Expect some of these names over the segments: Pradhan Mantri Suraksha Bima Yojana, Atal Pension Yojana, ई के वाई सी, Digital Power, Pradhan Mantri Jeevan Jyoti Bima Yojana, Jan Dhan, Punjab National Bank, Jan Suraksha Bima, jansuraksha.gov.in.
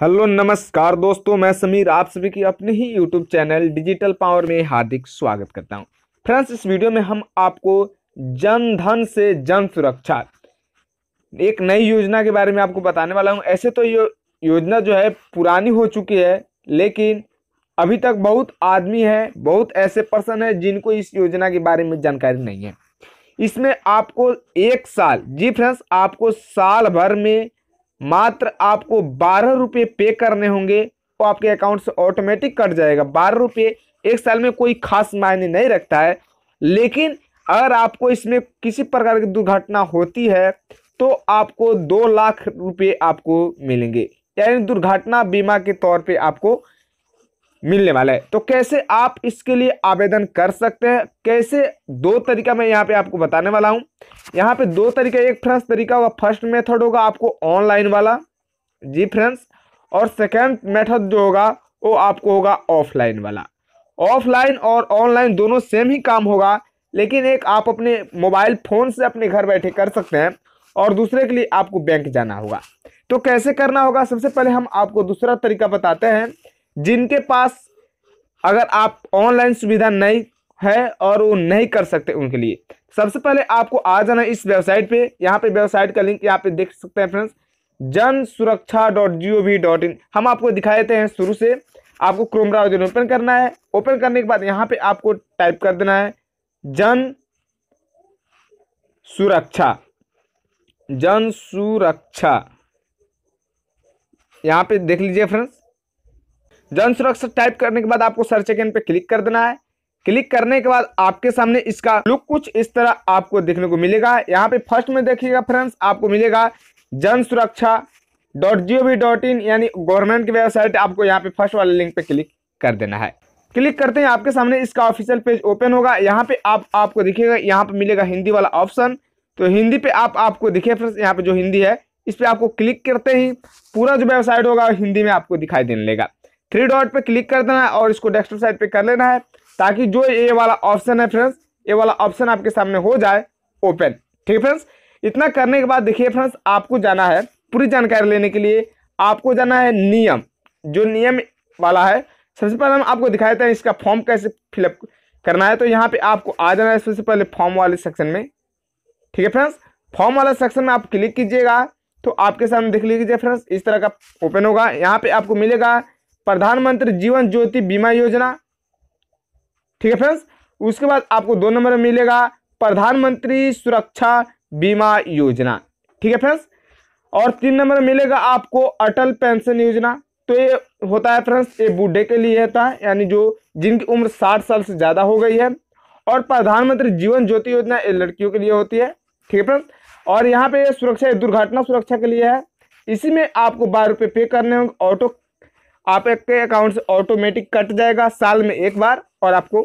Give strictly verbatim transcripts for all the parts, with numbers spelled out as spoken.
Hello नमस्कार दोस्तों, मैं समीर आप सभी की अपने ही यूट्यूब चैनल डिजिटल पावर में हार्दिक स्वागत करता हूं। फ्रेंड्स, इस वीडियो में हम आपको जन धन से जन सुरक्षा एक नई योजना के बारे में आपको बताने वाला हूं। ऐसे तो ये योजना जो है पुरानी हो चुकी है, लेकिन अभी तक बहुत आदमी है, बहुत ऐसे पर्सन है जिनको इस योजना के बारे में जानकारी नहीं है। इसमें आपको एक साल, जी फ्रेंड्स, आपको साल भर में मात्र आपको बारह रुपये पे करने होंगे तो आपके अकाउंट से ऑटोमेटिक कट जाएगा। बारह रुपये एक साल में कोई खास मायने नहीं रखता है, लेकिन अगर आपको इसमें किसी प्रकार की दुर्घटना होती है तो आपको दो लाख रुपये आपको मिलेंगे, यानी दुर्घटना बीमा के तौर पे आपको मिलने वाला है। तो कैसे आप इसके लिए आवेदन कर सकते हैं, कैसे, दो तरीका मैं यहाँ पे आपको बताने वाला हूँ। यहाँ पे दो तरीका, एक फ्रेंड्स तरीका होगा, फर्स्ट मेथड होगा आपको ऑनलाइन वाला, जी फ्रेंड्स, और सेकंड मेथड जो होगा वो आपको होगा ऑफलाइन वाला। ऑफलाइन और ऑनलाइन दोनों सेम ही काम होगा, लेकिन एक आप अपने मोबाइल फ़ोन से अपने घर बैठे कर सकते हैं और दूसरे के लिए आपको बैंक जाना होगा। तो कैसे करना होगा, सबसे पहले हम आपको दूसरा तरीका बताते हैं। जिनके पास अगर आप ऑनलाइन सुविधा नहीं है और वो नहीं कर सकते, उनके लिए सबसे पहले आपको आ जाना इस वेबसाइट पे। यहाँ पे वेबसाइट का लिंक यहाँ पे देख सकते हैं friends, Jan Suraksha dot G O V dot in. हम आपको दिखा देते हैं शुरू से। आपको क्रोम ब्राउजर ओपन करना है। ओपन करने के बाद यहाँ पे आपको टाइप कर देना है जन सुरक्षा, जन सुरक्षा। यहाँ पे देख लीजिए फ्रेंड्स, जन सुरक्षा टाइप करने के बाद आपको सर्च आइकन पे क्लिक कर देना है। क्लिक करने के बाद आपके सामने इसका लुक कुछ इस तरह आपको देखने को मिलेगा। यहाँ पे फर्स्ट में देखिएगा फ्रेंड्स, आपको मिलेगा Jan Suraksha dot G O V dot in, यानी गवर्नमेंट की वेबसाइट। आपको यहाँ पे फर्स्ट वाले लिंक पे क्लिक कर देना है। क्लिक करते हैं आपके सामने इसका ऑफिशियल पेज ओपन होगा। यहाँ पे आप आपको दिखेगा, यहाँ पे मिलेगा हिंदी वाला ऑप्शन, तो हिंदी पे आप आपको दिखे फ्रेंड्स, यहाँ पे जो हिंदी है इस पर आपको क्लिक करते ही पूरा जो वेबसाइट होगा हिंदी में आपको दिखाई देने लगेगा। थ्री डॉट पे क्लिक कर देना है और इसको डेस्कटॉप साइड पे कर लेना है, ताकि जो ये वाला ऑप्शन है फ्रेंड्स, ये वाला ऑप्शन आपके सामने हो जाए ओपन। ठीक है फ्रेंड्स, इतना करने के बाद देखिए फ्रेंड्स, आपको जाना है, पूरी जानकारी लेने के लिए आपको जाना है नियम, जो नियम वाला है। सबसे पहले हम आपको दिखा देते हैं इसका फॉर्म कैसे फिलअप करना है। तो यहाँ पे आपको आ जाना है सबसे पहले फॉर्म वाले सेक्शन में। ठीक है फ्रेंड्स, फॉर्म वाला सेक्शन में आप क्लिक कीजिएगा तो आपके सामने देख लीजिए फ्रेंड्स, इस तरह का ओपन होगा। यहाँ पे आपको मिलेगा प्रधानमंत्री जीवन ज्योति बीमा योजना। ठीक है फ्रेंड्स, उसके बाद आपको दो नंबर में मिलेगा प्रधानमंत्री सुरक्षा बीमा योजना। ठीक है फ्रेंड्स, और तीन नंबर में मिलेगा आपको अटल पेंशन योजना। तो ये होता है फ्रेंड्स, ये बूढ़े के लिए होता है, यानी जो जिनकी उम्र साठ साल से ज़्यादा हो गई है। और प्रधानमंत्री जीवन ज्योति योजना ये लड़कियों के लिए होती है। ठीक है फ्रेंड्स, और यहाँ पे सुरक्षा दुर्घटना सुरक्षा के लिए है। इसी में आपको बारह रुपये पे करने होंगे, ऑटो आपके अकाउंट से ऑटोमेटिक कट जाएगा साल में एक बार, और आपको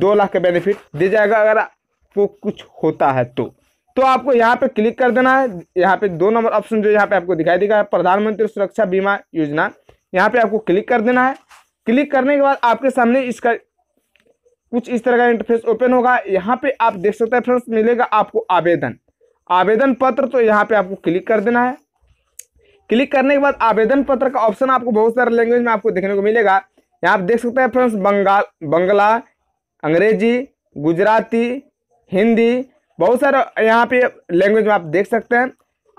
दो लाख का बेनिफिट दे जाएगा अगर आपको कुछ होता है तो। तो आपको यहाँ पे क्लिक कर देना है। यहाँ पे दो नंबर ऑप्शन जो यहाँ पे आपको दिखाई देगा, प्रधानमंत्री सुरक्षा बीमा योजना, यहाँ पे आपको क्लिक कर देना है। क्लिक करने के बाद आपके सामने इसका कुछ इस तरह का इंटरफेस ओपन होगा। यहाँ पे आप देख सकते हैं फ्रेंड्स, मिलेगा आपको आवेदन, आवेदन पत्र। तो यहाँ पे आपको क्लिक कर देना है। क्लिक करने के बाद आवेदन पत्र का ऑप्शन आपको बहुत सारे लैंग्वेज में आपको देखने को मिलेगा। यहाँ आप देख सकते हैं फ्रेंड्स, बंगाल बंगला, अंग्रेजी, गुजराती, हिंदी, बहुत सारे यहाँ पे लैंग्वेज में आप देख सकते हैं।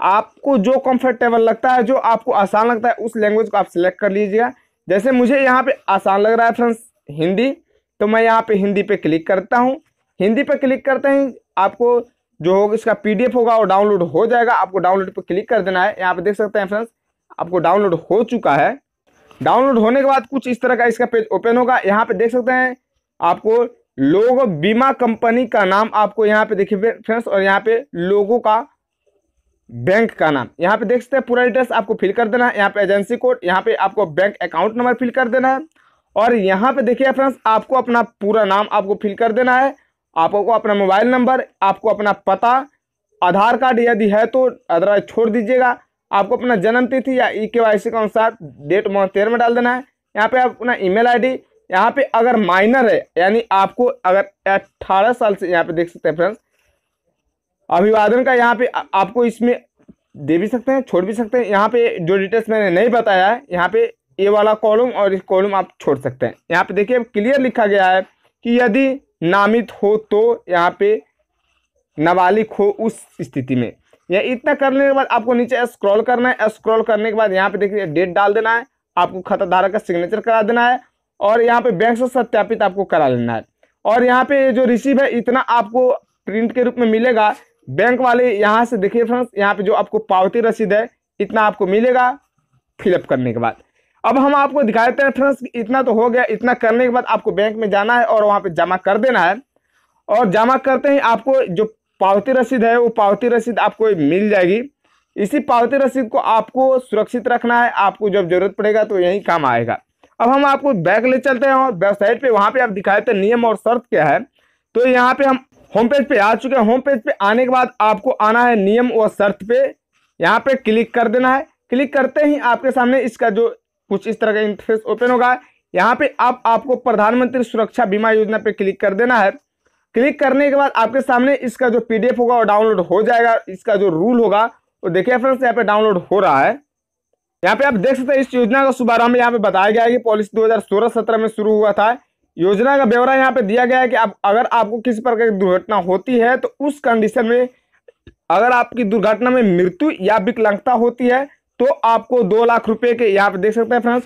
आपको जो कंफर्टेबल लगता है, जो आपको आसान लगता है, उस लैंग्वेज को आप सिलेक्ट कर लीजिएगा। जैसे मुझे यहाँ पे आसान लग रहा है फ्रेंड्स हिंदी, तो मैं यहाँ पे हिंदी पे क्लिक करता हूँ। हिंदी पे क्लिक करते ही आपको जो होगा इसका पीडीएफ होगा और डाउनलोड हो जाएगा। आपको डाउनलोड पर क्लिक कर देना है। यहाँ पे देख सकते हैं फ्रेंड्स, आपको डाउनलोड हो चुका है। डाउनलोड होने के बाद कुछ इस तरह का इसका पेज ओपन होगा। यहाँ पे देख सकते हैं आपको लोगो बीमा कंपनी का नाम, आपको यहाँ पे देखिए फ्रेंड्स, और यहाँ पे लोगों का बैंक का नाम यहाँ पे देख सकते हैं। पूरा डिटेल्स आपको फिल कर देना है। यहाँ पे एजेंसी कोड, यहाँ पे आपको बैंक अकाउंट नंबर फिल कर देना है। और यहाँ पे देखिए फ्रेंड्स, आपको अपना पूरा नाम आपको फिल कर देना है, आपको अपना मोबाइल नंबर, आपको अपना पता, आधार कार्ड यदि है तो, अदरवाइज छोड़ दीजिएगा। आपको अपना जन्म तिथि या ई के वाई सी के अनुसार डेट मंथ तेरह में डाल देना है। यहाँ पे आप अपना ईमेल आईडी, यहाँ पे अगर माइनर है, यानी आपको अगर अट्ठारह साल से, यहाँ पे देख सकते हैं फ्रेंड्स, अभिवादन का यहाँ पे आपको इसमें दे भी सकते हैं, छोड़ भी सकते हैं। यहाँ पे जो डिटेल्स मैंने नहीं बताया है, यहाँ पे ये वाला कॉलम और इस कॉलम आप छोड़ सकते हैं। यहाँ पे देखिए क्लियर लिखा गया है कि यदि नामित हो तो यहाँ पे नाबालिग हो उस स्थिति में। या इतना करने के बाद आपको नीचे स्क्रॉल करना है, स्क्रॉल करने के बाद यहाँ पे देखिए डेट डाल देना है, आपको खाता धारक का सिग्नेचर करा देना है और यहाँ पे बैंक से सत्यापित आपको करा लेना है। और यहाँ पे जो रिसीव है इतना आपको प्रिंट के रूप में मिलेगा बैंक वाले। यहाँ से देखिए फ्रेंड्स, यहाँ पे जो आपको पावती रसीद है इतना आपको मिलेगा फिलअप करने के बाद। अब हम आपको दिखा देते हैं फ्रेंड्स, इतना तो हो गया। इतना करने के बाद आपको बैंक में जाना है और वहाँ पे जमा कर देना है। और जमा करते ही आपको जो पावती रसीद है वो पावती रसीद आपको मिल जाएगी। इसी पावती रसीद को आपको सुरक्षित रखना है, आपको जब जरूरत पड़ेगा तो यही काम आएगा। अब हम आपको बैक ले चलते हैं और वेबसाइट पे वहाँ पे आप दिखाए थे नियम और शर्त क्या है। तो यहाँ पे हम होम पेज पे आ चुके हैं। होम पेज पे आने के बाद आपको आना है नियम और शर्त पे, यहाँ पे क्लिक कर देना है। क्लिक करते ही आपके सामने इसका जो कुछ इस तरह का इंटरफेस ओपन होगा। यहाँ पे आप आपको प्रधानमंत्री सुरक्षा बीमा योजना पे क्लिक कर देना है। क्लिक करने के बाद आपके सामने इसका जो पी डी एफ होगा वो डाउनलोड हो जाएगा। इसका जो रूल होगा वो देखिए फ्रेंड्स यहाँ पे डाउनलोड हो रहा है। यहाँ पे आप देख सकते हैं इस योजना का शुभारंभ यहाँ पे बताया गया है कि पॉलिसी दो हज़ार सोलह सत्रह में शुरू हुआ था। योजना का ब्यौरा यहाँ पे दिया गया है कि आप अगर आपको किसी प्रकार की दुर्घटना होती है तो उस कंडीशन में अगर आपकी दुर्घटना में मृत्यु या विकलांगता होती है तो आपको दो लाख रुपए के, यहाँ पे देख सकते हैं फ्रेंड्स,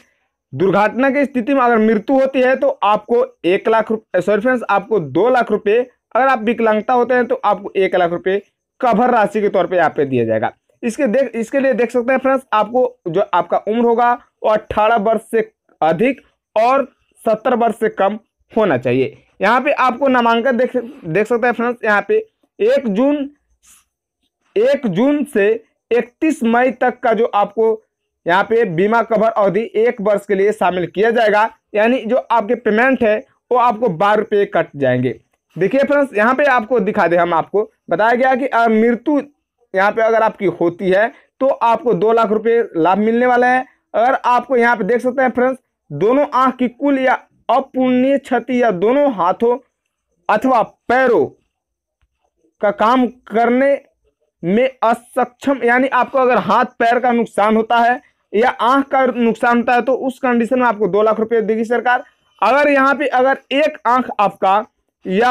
दुर्घटना की स्थिति में अगर मृत्यु होती है तो आपको एक लाख रुपये सॉरी फ्रेंड्स आपको दो लाख रुपये अगर आप विकलांगता होते हैं तो आपको एक लाख रुपये कवर राशि के तौर पर यहाँ पे दिया जाएगा। इसके देख इसके लिए देख सकते हैं फ्रेंड्स, आपको जो आपका उम्र होगा वो अट्ठारह वर्ष से अधिक और सत्तर वर्ष से कम होना चाहिए। यहाँ पे आपको नामांकन देख देख सकते हैं फ्रेंड्स, यहाँ पे एक जून एक जून से इकतीस मई तक का जो आपको यहाँ पे बीमा कवर अवधि एक वर्ष के लिए शामिल किया जाएगा। यानी जो आपके पेमेंट है वो आपको बारह रुपये कट जाएंगे। देखिए फ्रेंड्स यहाँ पे आपको दिखा दे हम आपको बताया गया कि मृत्यु यहाँ पे अगर आपकी होती है तो आपको दो लाख रुपए लाभ मिलने वाले हैं। अगर आपको यहाँ पे देख सकते हैं फ्रेंड्स, दोनों आंख की कुल या अपूर्णीय क्षति या दोनों हाथों अथवा पैरों का काम करने में असक्षम, यानी आपको अगर हाथ पैर का नुकसान होता है या आंख का नुकसान होता है तो उस कंडीशन में आपको दो लाख रुपए देगी सरकार। अगर यहाँ पे अगर एक आंख आपका या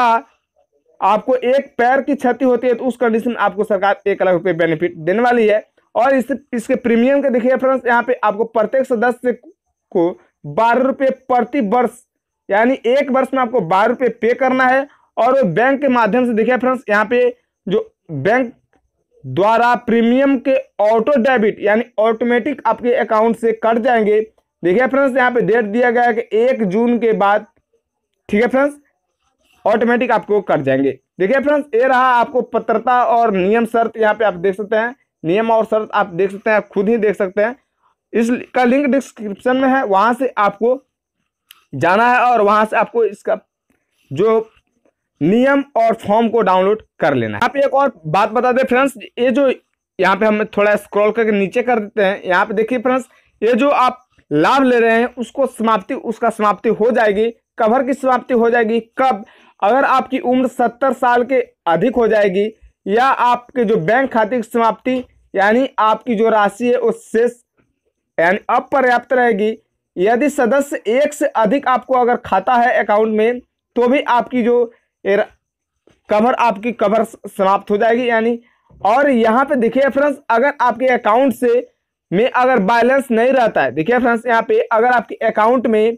आपको एक पैर की क्षति होती है तो उस कंडीशन में आपको सरकार एक लाख रुपए बेनिफिट देने वाली है। और इस इसके प्रीमियम के देखिए फ्रेंड्स, यहाँ पे आपको प्रत्येक सदस्य को बारह रुपये प्रति वर्ष, यानी एक वर्ष में आपको बारह रुपये पे करना है। और वो बैंक के माध्यम से देखिए फ्रेंड्स, यहाँ पे जो बैंक द्वारा प्रीमियम के ऑटो डेबिट यानी ऑटोमेटिक आपके अकाउंट से कट जाएंगे। देखिए फ्रेंड्स यहाँ पे डेट दिया गया है कि एक जून के बाद, ठीक है फ्रेंड्स, ऑटोमेटिक आपको कट जाएंगे। देखिए फ्रेंड्स ये रहा आपको पत्रता और नियम शर्त, यहाँ पे आप देख सकते हैं नियम और शर्त आप देख सकते हैं, आप खुद ही देख सकते हैं। इसका लिंक डिस्क्रिप्शन में है, वहाँ से आपको जाना है और वहाँ से आपको इसका जो नियम और फॉर्म को डाउनलोड कर लेना है। यहाँ पे एक और बात बता दें फ्रेंड्स, ये जो यहाँ पे हम थोड़ा स्क्रॉल करके नीचे कर देते हैं, यहाँ पे देखिए फ्रेंड्स ये जो आप लाभ ले रहे हैं उसको समाप्ति उसका समाप्ति हो जाएगी। कवर की समाप्ति हो जाएगी कब? अगर आपकी उम्र सत्तर साल के अधिक हो जाएगी या आपके जो बैंक खाते की समाप्ति यानी आपकी जो राशि है उससे यानी अपर्याप्त रहेगी। यदि सदस्य एक से अधिक आपको अगर खाता है अकाउंट में तो भी आपकी जो कवर आपकी कवर समाप्त हो जाएगी। यानी और यहाँ पे देखिए फ्रेंड्स, अगर आपके अकाउंट से में अगर बैलेंस नहीं रहता है, देखिए फ्रेंड्स यहाँ पे अगर आपके अकाउंट में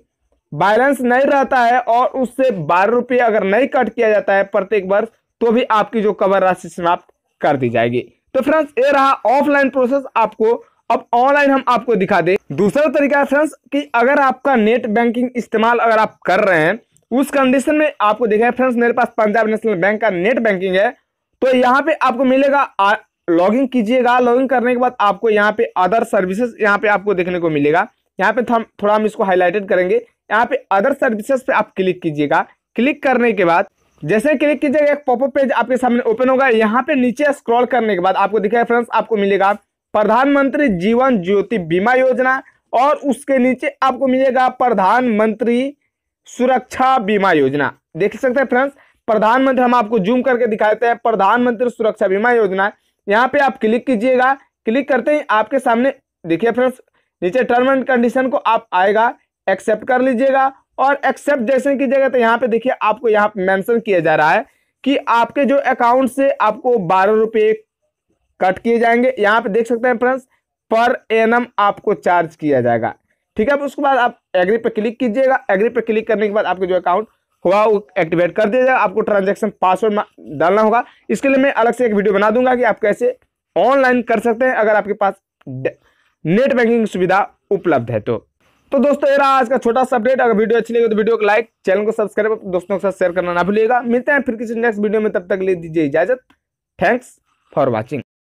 बैलेंस नहीं रहता है और उससे बारह रुपये अगर नहीं कट किया जाता है प्रत्येक वर्ष तो भी आपकी जो कवर राशि समाप्त कर दी जाएगी। तो फ्रेंड्स ये रहा ऑफलाइन प्रोसेस आपको। अब ऑनलाइन हम आपको दिखा दें दूसरा तरीका है फ्रेंड्स कि अगर आपका नेट बैंकिंग इस्तेमाल अगर आप कर रहे हैं उस कंडीशन में आपको देखा है फ्रेंड्स, मेरे पास पंजाब नेशनल बैंक का नेट बैंकिंग है। तो यहाँ पे आपको मिलेगा, लॉग इन कीजिएगा, लॉग इन करने के बाद आपको यहाँ पे अदर सर्विसेज यहाँ पे आपको देखने को मिलेगा। यहाँ पे थोड़ा हम इसको हाईलाइटेड करेंगे। यहाँ पे अदर सर्विसेज पे आप क्लिक कीजिएगा। क्लिक करने के बाद जैसे क्लिक कीजिएगा एक पॉपअप पेज आपके सामने ओपन होगा। यहाँ पे नीचे स्क्रॉल करने के बाद आपको दिखेगा फ्रेंड्स, आपको मिलेगा प्रधानमंत्री जीवन ज्योति बीमा योजना और उसके नीचे आपको मिलेगा प्रधानमंत्री सुरक्षा बीमा योजना। देख सकते हैं फ्रेंड्स प्रधानमंत्री, हम आपको जूम करके दिखाते हैं, प्रधानमंत्री सुरक्षा बीमा योजना। यहाँ पे आप क्लिक कीजिएगा। क्लिक करते ही आपके सामने देखिए फ्रेंड्स, नीचे टर्म एंड कंडीशन को आप आएगा, एक्सेप्ट कर लीजिएगा और एक्सेप्ट जैसे कीजिएगा तो यहाँ पे देखिए आपको यहाँ मेंशन किया जा रहा है कि आपके जो अकाउंट से आपको बारह रुपये कट किए जाएंगे। यहाँ पे देख सकते हैं फ्रेंड्स, पर एनम आपको चार्ज किया जाएगा। ठीक है, उसके बाद आप एग्री पे क्लिक कीजिएगा। एग्री पे क्लिक करने के बाद आपके जो अकाउंट हुआ वो एक्टिवेट कर दिया जाएगा। आपको ट्रांजेक्शन पासवर्ड डालना होगा, इसके लिए मैं अलग से एक वीडियो बना दूंगा कि आप कैसे ऑनलाइन कर सकते हैं अगर आपके पास नेट बैंकिंग सुविधा उपलब्ध है। तो तो दोस्तों ये रहा आज का छोटा सा अपडेट। अगर वीडियो अच्छी लगी तो वीडियो को लाइक, चैनल को सब्सक्राइब, दोस्तों के साथ शेयर करना ना भूलिएगा। मिलते हैं फिर किसी नेक्स्ट वीडियो में, तब तक ले दीजिए इजाजत। Thanks for watching.